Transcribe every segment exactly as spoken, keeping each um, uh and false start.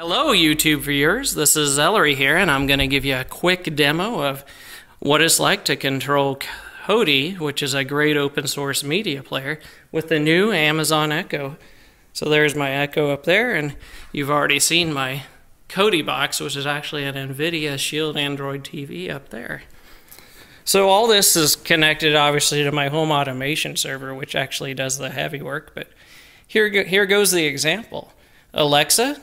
Hello YouTube viewers, this is Ellery here, and I'm going to give you a quick demo of what it's like to control Kodi, which is a great open source media player, with the new Amazon Echo. So there's my Echo up there, and you've already seen my Kodi box, which is actually an Nvidia Shield Android T V up there. So all this is connected obviously to my home automation server, which actually does the heavy work, but here, go here goes the example. Alexa,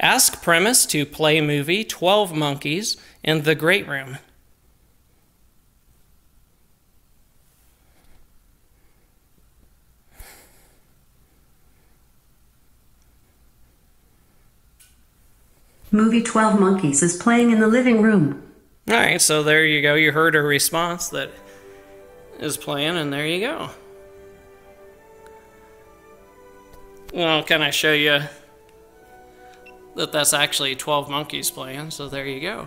ask Premise to play movie twelve Monkeys in the Great Room. Movie twelve Monkeys is playing in the living room. All right, so there you go. You heard a response that is playing, and there you go. Well, can I show you that that's actually twelve monkeys playing, so there you go.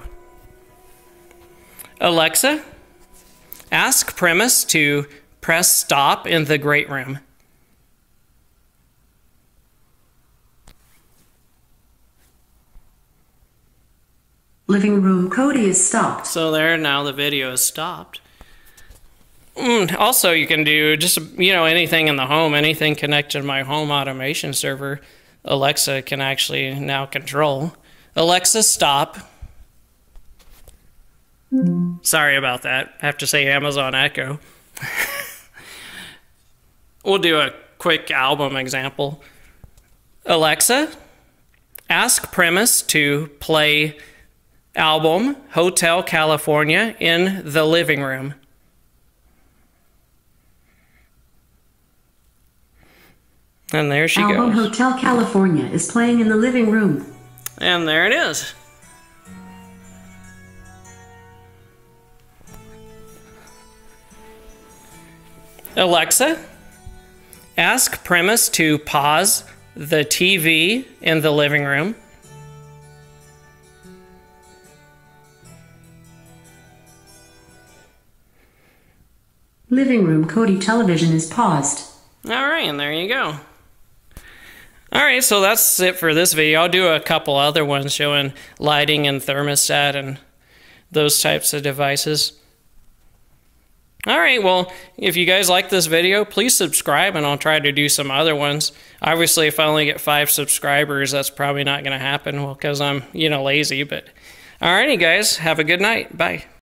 Alexa, ask Premise to press stop in the great room. Living room Kodi is stopped. So there, now the video is stopped. Mm, also, you can do just, you know, anything in the home, anything connected to my home automation server, Alexa can actually now control. Alexa, stop. Sorry about that. I have to say Amazon Echo. We'll do a quick album example. Alexa, ask Premise to play album Hotel California in the living room. And there she goes. Album Hotel California is playing in the living room. And there it is. Alexa, ask Premise to pause the T V in the living room. Living room Kodi television is paused. All right, and there you go. All right, so that's it for this video. I'll do a couple other ones showing lighting and thermostat and those types of devices. All right, well, if you guys like this video, please subscribe, and I'll try to do some other ones. Obviously, if I only get five subscribers, that's probably not going to happen, well, because I'm, you know, lazy. But all righty, guys, have a good night. Bye.